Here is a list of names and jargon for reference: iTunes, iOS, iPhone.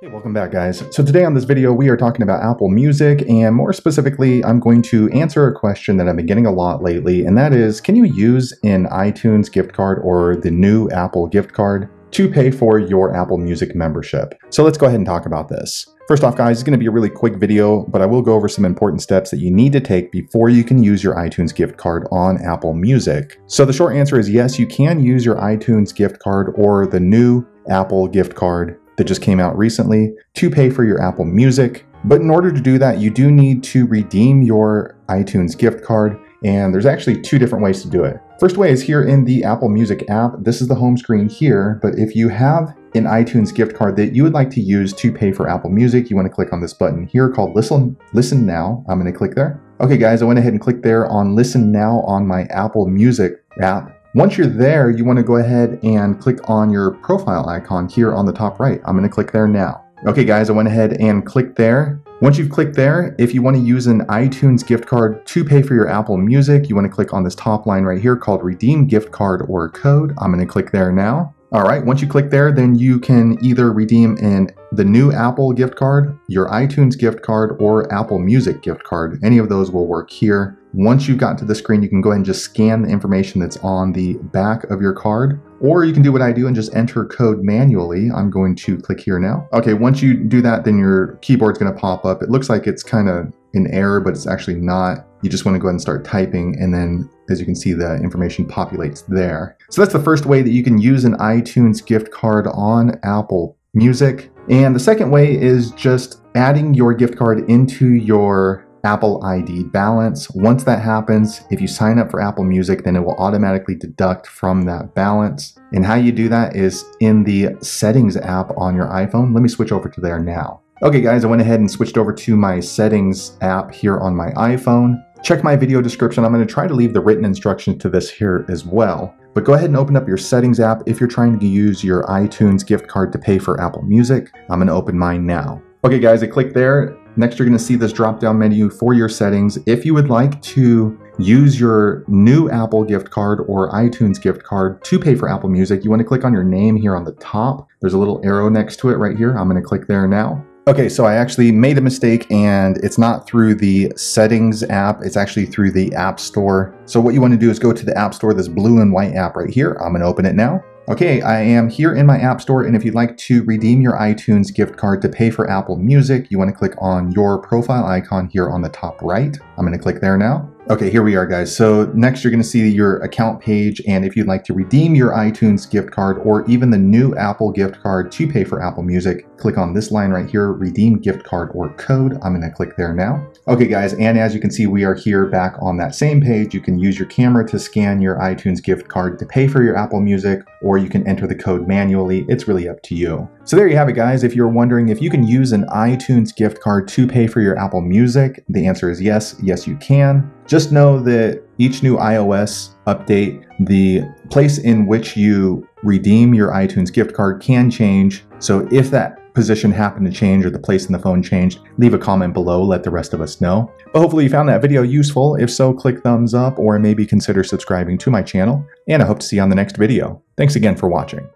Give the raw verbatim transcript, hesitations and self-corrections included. Hey, welcome back, guys. So today on this video, we are talking about Apple Music, and more specifically, I'm going to answer a question that I've been getting a lot lately, and that is, can you use an iTunes gift card or the new Apple gift card to pay for your Apple Music membership? So let's go ahead and talk about this. First off, guys, it's going to be a really quick video, but I will go over some important steps that you need to take before you can use your iTunes gift card on Apple Music. So the short answer is yes, you can use your iTunes gift card or the new Apple gift card that just came out recently to pay for your Apple Music. But in order to do that, you do need to redeem your iTunes gift card. And there's actually two different ways to do it. First way is here in the Apple Music app. This is the home screen here, but if you have an iTunes gift card that you would like to use to pay for Apple Music, you want to click on this button here called Listen, Listen Now. I'm going to click there. Okay, guys, I went ahead and clicked there on Listen Now on my Apple Music app. Once you're there, you want to go ahead and click on your profile icon here on the top right. I'm going to click there now. Okay, guys, I went ahead and clicked there. Once you've clicked there, if you want to use an iTunes gift card to pay for your Apple Music, you want to click on this top line right here called Redeem Gift Card or Code. I'm going to click there now. All right, once you click there, then you can either redeem in the new Apple gift card, your iTunes gift card, or Apple Music gift card. Any of those will work here. Once you've gotten to the screen, you can go ahead and just scan the information that's on the back of your card. Or you can do what I do and just enter code manually. I'm going to click here now. Okay, once you do that, then your keyboard's gonna pop up. It looks like it's kind of an error, but it's actually not. You just wanna go ahead and start typing, and then as you can see, the information populates there. So that's the first way that you can use an iTunes gift card on Apple Music. And the second way is just adding your gift card into your Apple I D balance. Once that happens, if you sign up for Apple Music, then it will automatically deduct from that balance. And how you do that is in the Settings app on your iPhone. Let me switch over to there now. Okay, guys, I went ahead and switched over to my Settings app here on my iPhone. Check my video description. I'm going to try to leave the written instructions to this here as well. But go ahead and open up your Settings app if you're trying to use your iTunes gift card to pay for Apple Music. I'm going to open mine now. Okay, guys, I clicked there. Next, you're going to see this drop-down menu for your settings. If you would like to use your new Apple gift card or iTunes gift card to pay for Apple Music, you want to click on your name here on the top. There's a little arrow next to it right here. I'm going to click there now. Okay, so I actually made a mistake, and it's not through the Settings app. It's actually through the App Store. So what you want to do is go to the App Store, this blue and white app right here. I'm going to open it now. Okay, I am here in my App Store, and if you'd like to redeem your iTunes gift card to pay for Apple Music, you want to click on your profile icon here on the top right. I'm going to click there now. Okay, here we are, guys. So next you're going to see your account page, and if you'd like to redeem your iTunes gift card or even the new Apple gift card to pay for Apple Music, click on this line right here, Redeem Gift Card or Code. I'm going to click there now. Okay, guys, and as you can see, we are here back on that same page. You can use your camera to scan your iTunes gift card to pay for your Apple Music, or you can enter the code manually. It's really up to you. So there you have it, guys. If you're wondering if you can use an iTunes gift card to pay for your Apple Music, the answer is yes. Yes, you can. Just know that each new iOS update, the place in which you redeem your iTunes gift card can change. So if that position happened to change or the place in the phone changed, leave a comment below, let the rest of us know. But hopefully you found that video useful. If so, click thumbs up or maybe consider subscribing to my channel. And I hope to see you on the next video. Thanks again for watching.